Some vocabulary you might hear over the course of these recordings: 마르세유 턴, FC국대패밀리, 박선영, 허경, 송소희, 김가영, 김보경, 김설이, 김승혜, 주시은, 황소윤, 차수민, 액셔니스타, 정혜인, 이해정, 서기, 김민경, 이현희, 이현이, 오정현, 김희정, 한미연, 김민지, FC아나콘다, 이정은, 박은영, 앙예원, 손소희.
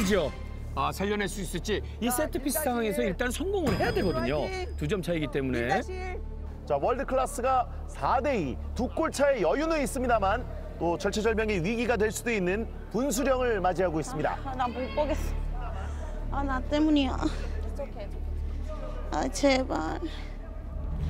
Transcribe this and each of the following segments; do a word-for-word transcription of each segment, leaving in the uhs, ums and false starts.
미스죠. 아, 살려낼 수 있을지. 이 세트피스 상황에서 일단 성공을 해야 되거든요. 두 점 차이기 때문에. 자, 월드클래스가 사 대 이. 두 골 차의 여유는 있습니다만 또 절체절명의 위기가 될 수도 있는 분수령을 맞이하고 있습니다. 아, 나 못 보겠어. 아, 나 때문이야. 아, 제발.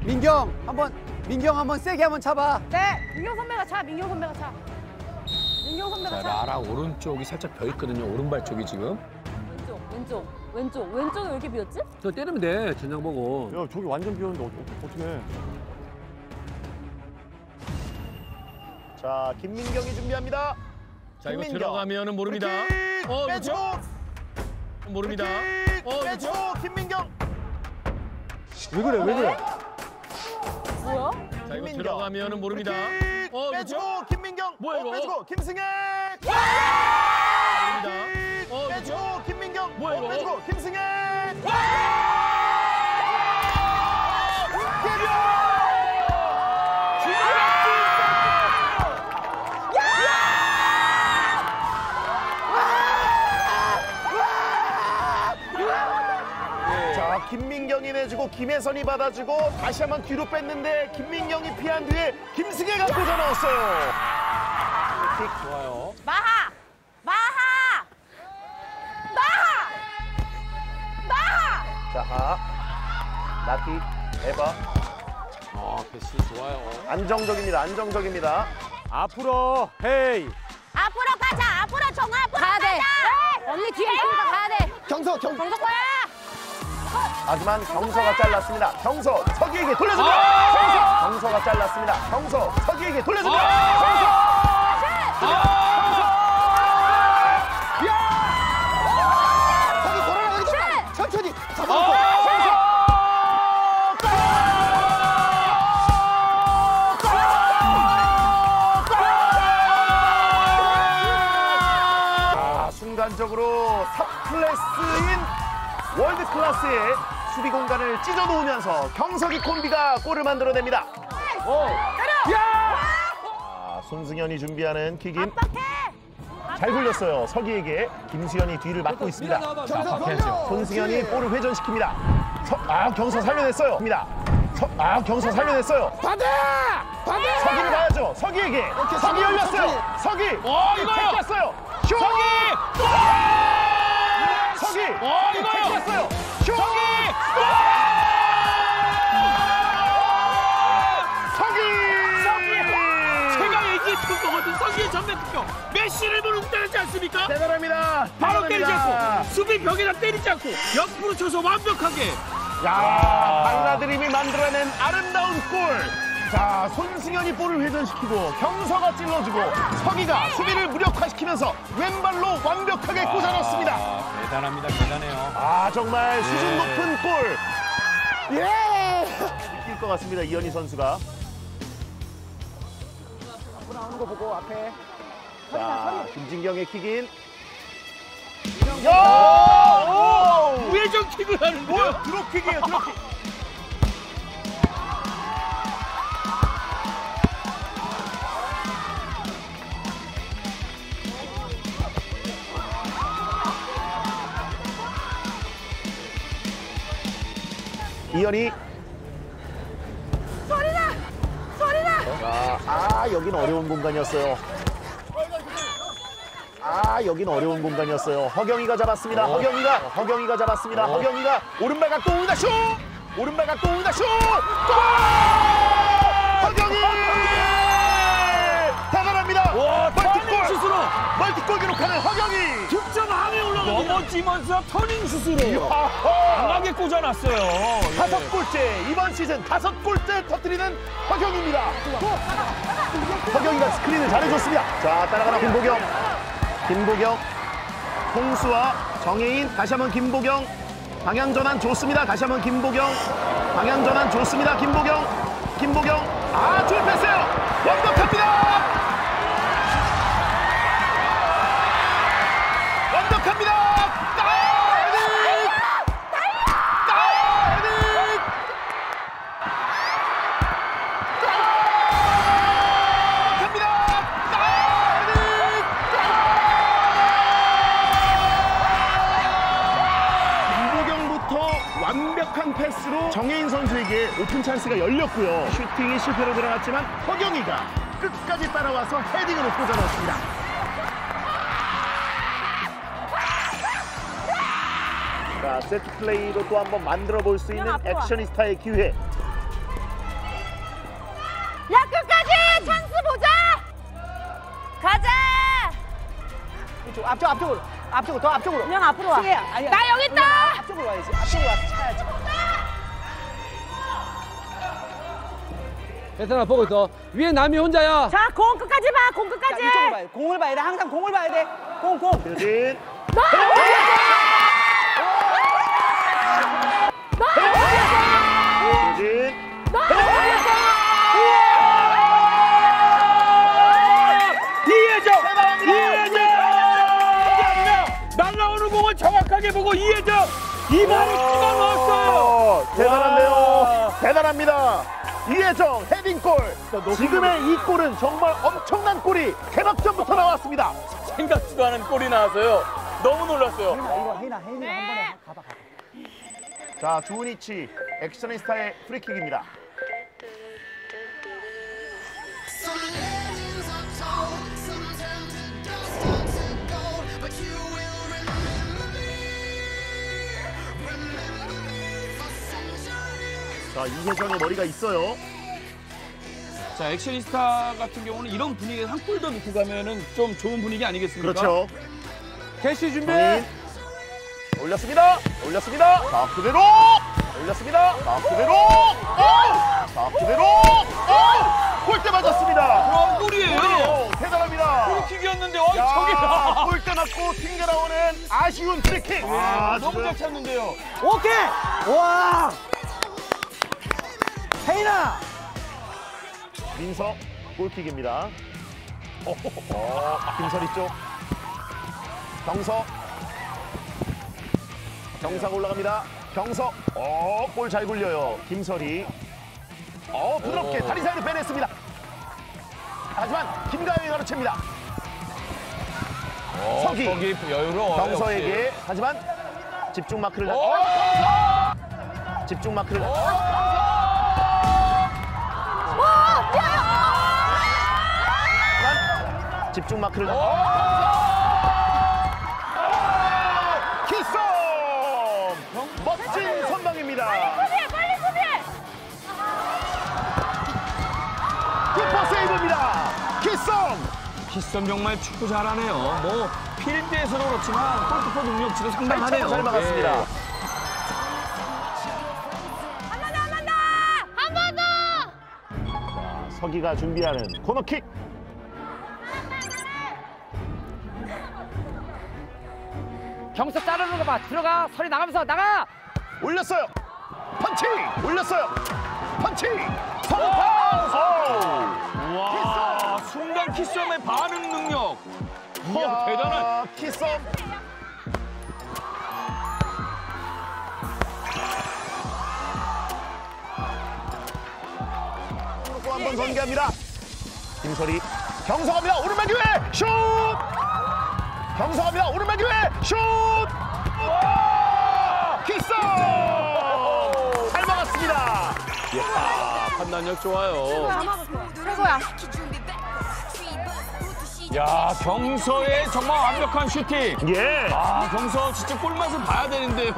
민경, 한번 민경 한번 세게 한번 잡아. 네, 민경 선배가 차, 민경 선배가 차. 민경 선배가 자, 차. 나라 오른쪽이 살짝 벼 있거든요. 오른발 쪽이 지금. 왼쪽, 왼쪽, 왼쪽, 왼쪽이 왜 이렇게 비었지? 저 때리면 돼, 전장 보고. 야, 저기 완전 비었는데 어떻게 어떻게? 자, 김민경이 준비합니다. 자, 김민경. 이거 들어가면은 모릅니다. 브레이킹! 어, 그렇죠? 모릅니다. 브레이킹! 어, 그렇죠? 김민경. 왜 그래, 왜 그래? 뭐야? 자, 이거 들어가면은 모릅니다. 어, 빼주고, 그렇죠? 김민경. 뭐야, 이거? 어, 빼주고, 김승혜. 아! 모릅니다. 어, 빼주고, 그렇죠? 김민경. 뭐야, 이거? 어, 빼주고, 김승혜. 아! 김민경이 내주고 김혜선이 받아주고 다시 한번 뒤로 뺐는데 김민경이 피한 뒤에 김승혜가 꽂아 넣었어요. 킥 좋아요. 마하! 마하! 마하! 마하! 자하, 나티, 에바. 아, 패스 좋아요. 안정적입니다, 안정적입니다. 앞으로 헤이. 앞으로 가자, 앞으로 정아, 앞으로 가야 가자. 돼. 언니 뒤에 있으니까 가야 돼. 경서, 경... 경서 거야. 하지만 경서가 잘랐습니다. 경서 서기에게 돌려줍니다. 아 경서가 잘랐습니다. 경서 서기에게 돌려줍니다. 아 경서. 아 경서. 야! 서기 돌아가기 전에 천천히 잡아놓고. 아 경서. 아, 순간적으로 탑클래스인 월드클래스의 수비 공간을 찢어 놓으면서 경석이 콤비가 골을 만들어냅니다. 오. 야! 아, 손승현이 준비하는 킥인. 잘 굴렸어요. 서기에게 김수현이 뒤를 막고 있습니다. 경서, 손승현이 볼을 회전시킵니다. 서, 아, 경서 살려냈어요. 서, 아, 경서 살려냈어요. 반대! 반대! 서기를 봐야죠. 서기에게. 오케이, 서기 열렸어요. 천천히. 서기. 오, 이거 뺏겼어요. 슛! 서기! 서기! 와, 이거 했어요! 서기! 서기! 서기! 제가 얘기했던 거거든. 서기의 전면 투표. 메시를 보는 때리지 않습니까? 대단합니다. 바로 때리지 않고 수비 벽에다 때리지 않고 옆으로 쳐서 완벽하게. 야, 발라드림이 만들어낸 아름다운 골. 자, 손승현이 볼을 회전시키고 경서가 찔러주고 서기가 수비를 무력화시키면서 왼발로 완벽하게 꽂아 넣었습니다. 아, 대단합니다. 대단해요. 아, 정말 예. 수준 높은 골. 예! 느낄 것 같습니다, 이현희 선수가. 앞으로 나오는 거 보고 앞에. 자, 김진경의 킥인. 야! 우회전 킥을 하는데요? 드롭킥이에요, 드롭킥. 이현이 소리나! 소리나! 아, 여긴 어려운 공간이었어요. 아, 여긴 어려운 공간이었어요. 허경이가 잡았습니다. 오. 허경이가, 허경이가 잡았습니다. 오. 허경이가 오른발 각도 오다 슛! 오른발 각도 오다 슛! 골! 허경이! 다가갑니다. 와, 멀티골! 슛으로 멀티골 기록하는 허경이! 득점 하위 올라갑니다. 넘어지면서 터닝 슛으로. 강하게 꽂아놨어요. 다섯 골째, 이번 시즌 다섯 골째 터뜨리는 허경입니다. 허경이가 스크린을 잘해줬습니다. 자, 따라가라 김보경. 김보경, 홍수와 정혜인. 다시 한번 김보경. 방향전환 좋습니다. 다시 한번 김보경. 방향전환 좋습니다. 김보경. 김보경. 아, 줄 뺐어요. 완벽합니다. 완벽합니다. 좋은 패스로 정혜인 선수에게 오픈 찬스가 열렸고요. 슈팅이 실패로 들어갔지만 허경이가 끝까지 따라와서 헤딩으로 꽂아넣었습니다. 자, 세트 플레이로 또 한번 만들어 볼 수 있는 액셔니스타의 기회. 야, 끝까지 찬스 보자. 가자. 이쪽 앞쪽 앞쪽으로 앞쪽으로 더 앞쪽으로. 그냥 앞으로 와. 승혜야, 아니야. 나 여기 있다. 와, 앞쪽으로 와야지. 앞쪽으로 와서 차야지. 베트남 보고 있어. 위에 남이 혼자야. 자, 공 끝까지 봐. 공 끝까지. 자, 이쪽으로 봐야 돼. 공을 봐야 돼. 항상 공을 봐야 돼. 공 공. 유진. 정확하게 보고 이해정 이번을 찍어 넣었어요. 대단한데요. 대단합니다. 이해정 헤딩골. 지금의 이 골은 정말 엄청난 골이 개막전부터 나왔습니다. 생각지도 않은 골이 나와서요. 너무 놀랐어요. 해나 이거 해나 해나 네. 한 번에 가봐 가봐. 자, 좋은 위치 액셔니스타의 프리킥입니다. 자, 이혜정의 머리가 있어요. 자, 액셔니스타 같은 경우는 이런 분위기에 한 골 더 넣고 가면은 좀 좋은 분위기 아니겠습니까? 그렇죠. 캐시 준비. 정인. 올렸습니다. 올렸습니다. 자, 그대로. 올렸습니다. 자, 그대로. 자, 그대로. 골대 맞았습니다. 그럼 골이에요. 골이에요. 대단합니다. 골킥이었는데, 어이, 저기. 골대 맞고 튕겨 나오는 아쉬운 프리킥. 아, 너무 잘 찼는데요. 오케이. 와. 혜인아! 민석 골킥입니다. 어, 김설이 쪽. 경석. 경상 올라갑니다. 경석. 어, 골 잘 굴려요. 김설이. 어, 부드럽게 오. 다리 사이로 빼냈습니다. 하지만 김가영이 가로챕니다. 오, 석이. 경서에게. 역시. 하지만 집중 마크를. 오. 오. 집중 마크를. 오. 집중 마크를 오! 오! 키썸! 멋진 선방입니다. 빨리 수비해! 빨리 수비해! 키퍼 세이브입니다. 키썸! 키썸 정말 축구 잘하네요. 뭐 필드에서는 그렇지만 골키퍼 능력치도 상당하네요. 잘 막았습니다. 네. 한번 더! 한번 더! 한번 더! 자, 서기가 준비하는 코너킥! 경석 자르는 거 봐. 들어가. 서리 나가면서 나가. 올렸어요. 펀치. 올렸어요. 펀치. 선방. 와. 순간 키썸의 반응 능력. 와, 대단한 키썸. 또 한 번 전개합니다. 김설이. 경석합니다. 오른발 기회. 슛. 경서갑니다. 오른발 기회! 슛! 키썸! 잘 막았습니다. 이야, 판단력 좋아요. 최고야. 야, 경서의 정말 완벽한 슈팅. 예. 아, 경서 진짜 골맛을 봐야 되는데요.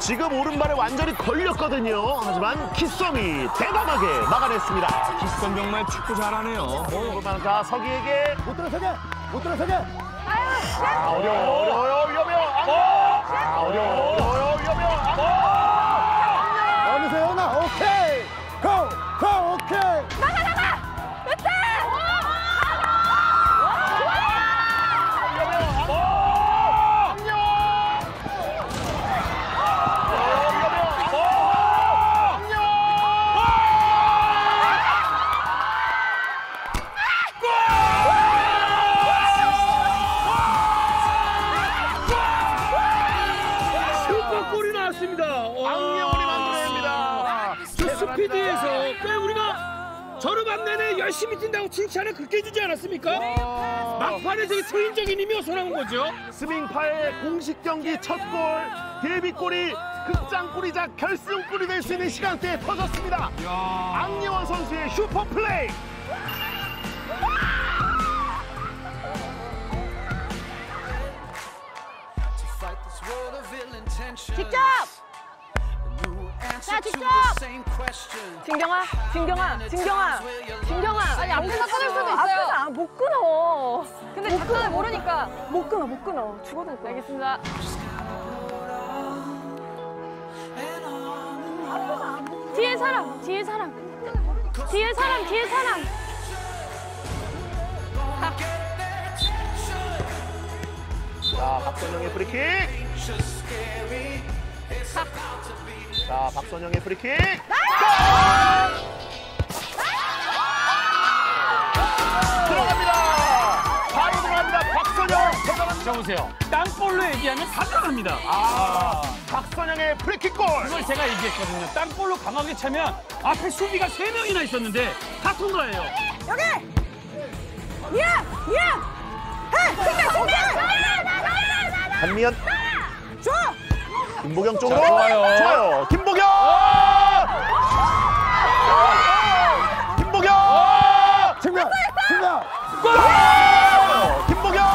지금 오른발에 완전히 걸렸거든요. 하지만 키썸이 대담하게 막아냈습니다. 키썸 정말 축구 잘하네요. 자, 서기에게 못 들어서게! 못 들어서게! 아, 어려워, 어려워, 위험해요. 아, 어려워, 어려워, 위험해요. 아, 어느새 연아, 오케이. 고, 고, 오케이. 나가, 나가. 됐다. 위험해요. 아, 안녕. 위험해요. 아, 안녕. 앙예원이 만들어냅니다. 저 스피드에서 왜 우리가 저렴한 내내 열심히 뛴다고 칭찬을 그렇게 해주지 않았습니까? 막판에 저기 소인적인 힘이 어서 나온 거죠. 스밍파의 공식 경기 첫 골 데뷔골이 극장골이자 결승골이 될 수 있는 시간대에 터졌습니다. 앙예원 선수의 슈퍼플레이. 직접! 자, 직접! 진경아, 진경아, 진경아, 진경아. 아니, 아무데나 끊을 수도 있어요. 아, 못 끊어. 근데 작전을 모르니까. 못 끊어, 못 끊어. 죽어도 못 끊어. 알겠습니다. 뒤에 사람, 뒤에 사람. 뒤에 사람, 뒤에 사람. 자, 박선영의 프리킥. 자, 박선영의 프리킥. 아! 들어갑니다. 바로 들어갑니다. 박선영 대단합니다. 보세요. 땅볼로 얘기하면 다 들어갑니다. 아, 박선영의 프리킥골. 그걸 제가 얘기했거든요. 땅볼로 강하게 차면 앞에 수비가 세 명이나 있었는데 다 통과해요. 여기. 미야, 미야. 해, 준비, 준비. 한미연. 김보경 쪽으로. 좋아요. 좋아요. 김보경! 김보경! 측면! 측면! 골! 김보경!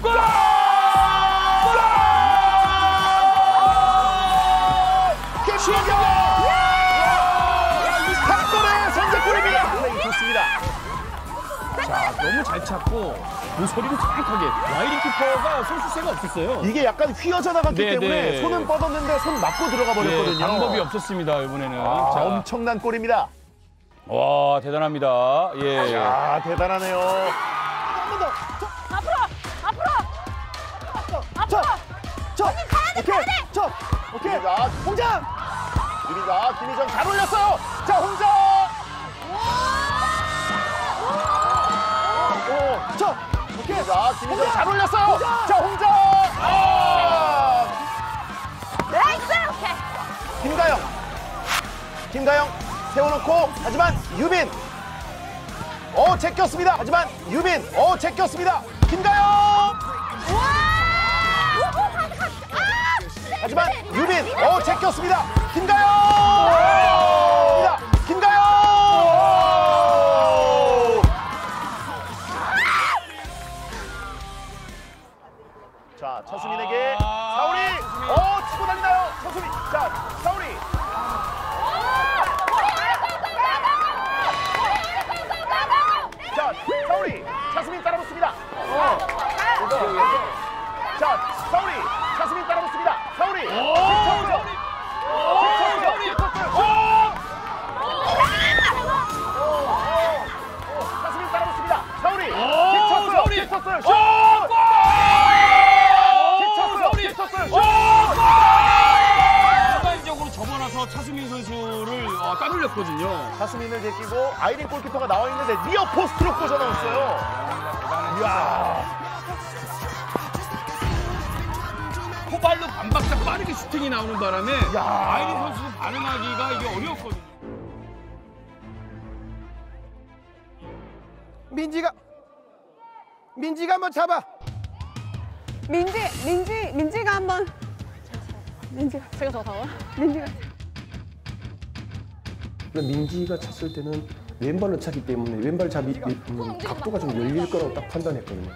골! 골! 김보경! 탁골의 선제골입니다. 굉장히 좋습니다. 자, 너무 잘 찼고. 모서리를 정확하게. 와이링 키퍼가 손수세가 없었어요. 이게 약간 휘어져 나갔기 네, 때문에 네. 손은 뻗었는데 손 맞고 들어가 버렸거든요. 네, 방법이 없었습니다, 이번에는. 아, 자, 엄청난 골입니다. 와, 대단합니다. 예. 야, 대단하네요. 한 번 더. 앞으로, 앞으로. 앞으로. 저, 저. 오케이, 저. 오케이. 홍장. 유리가 김희정 잘 올렸어요. 자, 홍장. 오, 저. 오케이. 자, 김희정 잘 올렸어요. 홍정! 자, 홍정! 아! 나이스! 오케이. 김가영. 김가영 세워놓고, 하지만 유빈. 어, 제꼈습니다. 하지만 유빈. 어, 제꼈습니다. 김가영! 와! 하지만 유빈. 어, 제꼈습니다. 김가영! 자, 차수민에게 아 사우리. 차수민. 어, 치고 다니나요? 차수민. 자, 사우리. 자, 사우리. 차수민 따라붙습니다. 어. 자, 사우리. 차수민 따라붙습니다. 사우리. 차수민. 차수민. 차수민 따라붙습니다. 사우리. 차수민. 차수민. 순간적으로 접어나서 차수민 선수를 까눌렸거든요. 차수민을 제끼고 아이린 골키퍼가 나와 있는데 리어 포스트로 꽂아 넣었어요. 이야. 코발로 반박자 빠르게 슈팅이 나오는 바람에 야. 아이린 선수 반응하기가 이게 어려웠거든요. 민지가 민지가 한번 잡아. 민지, 민지, 민지가 한번. 민지가 제가 더 잡아. 민지가. 민지가 찼을 때는 왼발로 차기 때문에 왼발 잡이 음, 각도가 좀 열릴 거라고 딱 판단했거든요.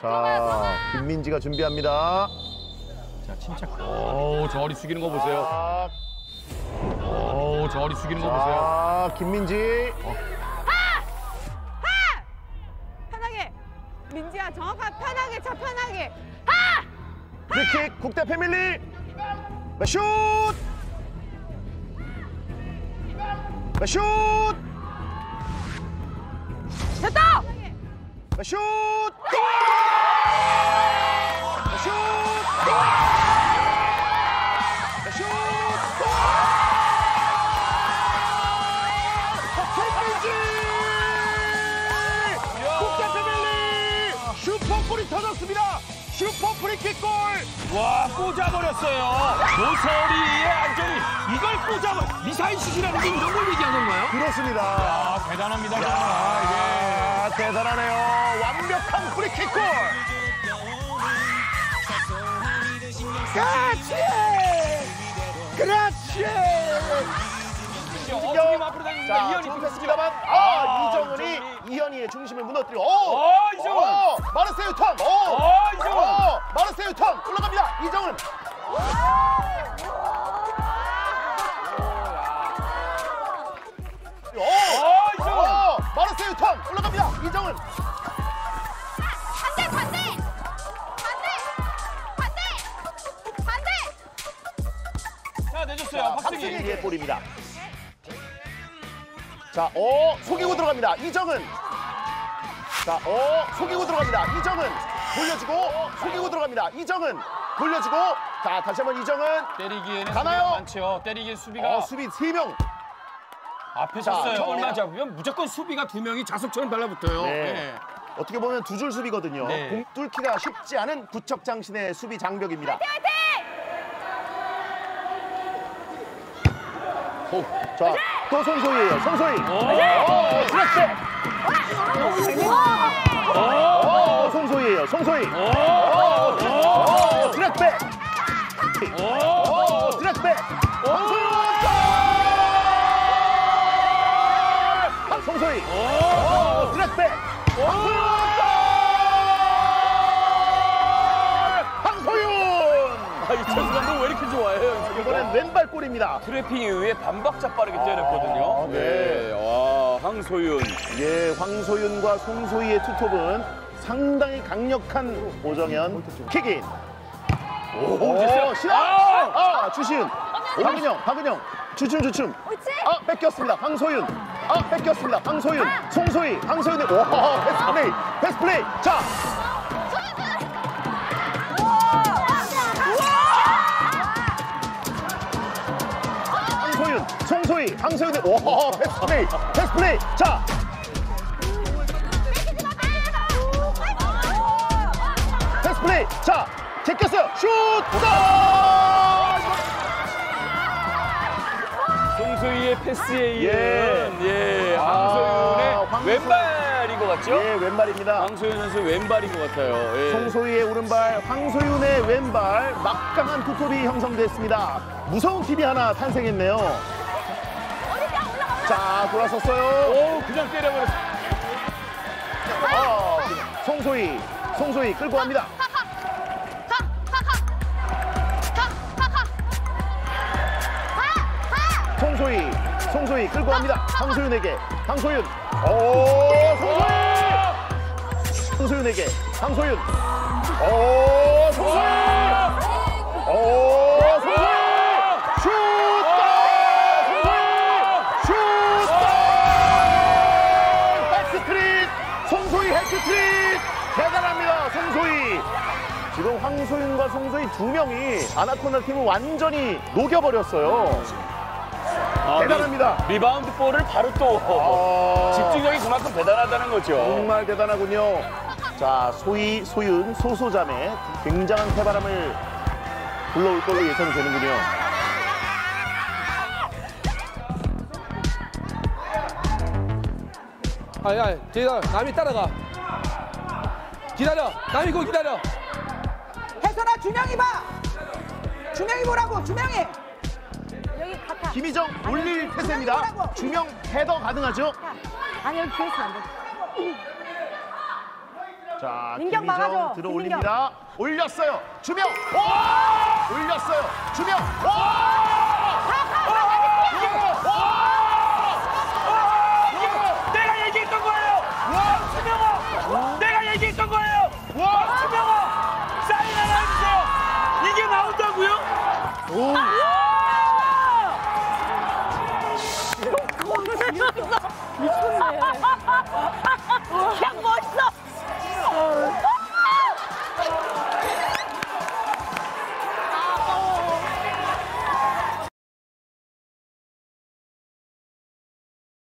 자, 김민지가 준비합니다. 자, 침착. 오, 저 허리 숙이는 거 보세요. 오, 저 허리 숙이는 거 보세요. 아, 김민지. 어. 민지야, 정확하게, 편하게, 차 편하게. 하! 프리킥, 국대 패밀리. 슛! 슛! 됐다! 슛! 골! 슛! 골! 슛! 골! 김민지! 슈퍼골이 터졌습니다. 슈퍼 프리킥골. 와, 꽂아버렸어요. 모서리의 안전이. 이걸 꽂아버려. 미사일슛이라는 게 이런 걸 얘기하는 건가요? 그렇습니다. 야, 대단합니다. 야, 야, 예. 대단하네요. 완벽한 프리킥골. 그렇지! 그렇지! 이정 앞으로 당기는 이현이 좋습니다만 아, 이정은이 이현이의 중심을 무너뜨려. 오! 아, 이정은! 오! 마르세유 턴! 오! 아, 이정은! 오! 마르세유 턴! 올라갑니다. 이정은! 오! 아, 이정은! 오! 마르세유 턴! 올라갑니다. 이정은! 반대! 반대! 반대! 반대! 자, 내줬어요. 박승희의 볼입니다. 자, 어, 속이고 들어갑니다. 이정은. 자, 어, 속이고 들어갑니다. 이정은. 돌려주고, 속이고 들어갑니다. 이정은. 돌려주고. 자, 다시 한번 이정은. 때리기에는 가나요? 많죠. 때리기에 수비가. 어, 수비 세 명. 앞에 섰어요. 얼마 잡으면 무조건 수비가 두 명이 자석처럼 달라붙어요. 네. 네. 어떻게 보면 두 줄 수비거든요. 네. 공 뚫기가 쉽지 않은 구척장신의 수비 장벽입니다. 화이팅, 화이팅! 오, 자. 또 손소희예요. 손소희. 그렇지. 오, 손소희예요. 손소희. 오, 드랙백. 오, 드랙백. 손소희. 손소희. 오, 드랙백. 이찬수감독 왜 이렇게 좋아해요? 이번엔 왼발 골입니다. 트래핑 이후에 반박자 빠르게 때렸거든요. 아, 네. 네. 와, 황소윤. 예, 황소윤과 송소희의 투톱은 상당히 강력한 오정현 킥인. 오, 시작! 아, 주시은. 박은영, 박은영. 주춤, 주춤. 아, 뺏겼습니다. 황소윤. 아, 뺏겼습니다. 황소윤. 송소희. 황소윤의. 오, 패스 플레이. 패스 플레이. 자. 송소희, 황소윤의 오, 패스플레이, 패스플레이, 자! 패스플레이, 자! 제꼈어요, 슛! 송소희의 패스에 이은, 예, 예, 황소윤의 아, 황소... 왼발인 것 같죠? 예, 왼발입니다. 황소윤 선수의 왼발인 것 같아요. 예. 송소희의 오른발, 황소윤의 왼발, 막강한 투톱이 형성됐습니다. 무서운 팀이 하나 탄생했네요. 자, 돌아섰어요. 오, 그냥 때려버렸어. 어, 송소희, 송소희 끌고 갑니다. 송소희, 송소희 끌고 갑니다. 황소윤에게, 황소윤. 오, 송소희. 송소윤에게, 황소윤. 오, 송소희. 오, 송소희. 헤트트릭! 대단합니다, 송소희! 지금 황소윤과 송소희 두 명이 아나콘다 팀을 완전히 녹여버렸어요. 아, 대단합니다. 리, 리바운드 볼을 바로 또 아, 집중력이 그만큼 대단하다는 거죠. 정말 대단하군요. 자, 소희, 소윤, 소소자매 굉장한 태바람을 불러올 걸로 예상이 되는군요. 아야, 기다려. 남이 따라가. 기다려. 남이 고 기다려. 혜선아, 준영이 봐. 준영이 보라고. 준영이. 여기 같아. 김희정 올릴 태세입니다. 준영 헤더 가능하죠? 아니, 여기 그래서 안 돼. 자, 김희정 막아줘. 들어올립니다. 김민경. 올렸어요. 준영. 오! 올렸어요. 준영. 오! 내가 얘기했던 거예요! 와, 수명아! 내가 얘기했던 거예요!